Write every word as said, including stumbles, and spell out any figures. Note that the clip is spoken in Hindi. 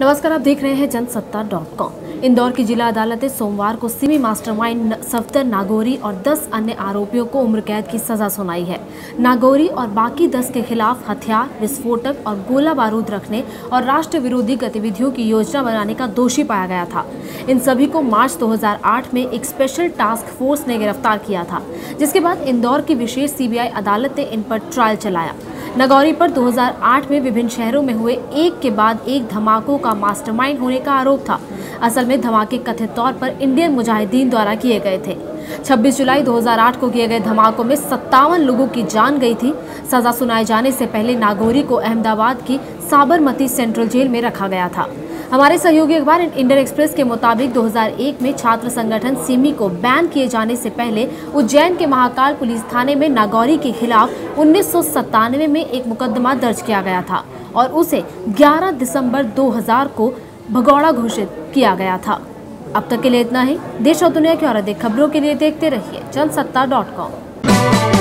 नमस्कार, आप देख रहे हैं जनसत्ता डॉट कॉम। इंदौर की जिला अदालतें सोमवार को सिमी मास्टरमाइंड सफदर नागौरी और दस अन्य आरोपियों को उम्र कैद की सजा सुनाई है। नागौरी और बाकी दस के खिलाफ हथियार, विस्फोटक और गोला बारूद रखने और राष्ट्र विरोधी गतिविधियों की योजना बनाने का दोषी पाया गया था। इन सभी को मार्च दो हज़ार आठ में एक स्पेशल टास्क फोर्स ने गिरफ्तार किया था, जिसके बाद इंदौर की विशेष सीबीआई अदालत ने इन पर ट्रायल चलाया। नागौरी पर दो हज़ार आठ में विभिन्न शहरों में हुए एक के बाद एक धमाकों का मास्टरमाइंड होने का आरोप था। असल में धमाके कथित तौर पर इंडियन मुजाहिदीन द्वारा किए गए थे। छब्बीस जुलाई दो हज़ार आठ को किए गए धमाकों में सत्तावन लोगों की जान गई थी। सजा सुनाए जाने से पहले नागौरी को अहमदाबाद की साबरमती सेंट्रल जेल में रखा गया था। हमारे सहयोगी अखबार इंडियन एक्सप्रेस के मुताबिक दो हज़ार एक में छात्र संगठन सिमी को बैन किए जाने से पहले उज्जैन के महाकाल पुलिस थाने में नागौरी के खिलाफ उन्नीस सौ सत्तानवे में एक मुकदमा दर्ज किया गया था और उसे ग्यारह दिसंबर दो हज़ार को भगोड़ा घोषित किया गया था। अब तक के लिए इतना ही। देश और दुनिया की और अधिक खबरों के लिए देखते रहिए जनसत्ता डॉट कॉम।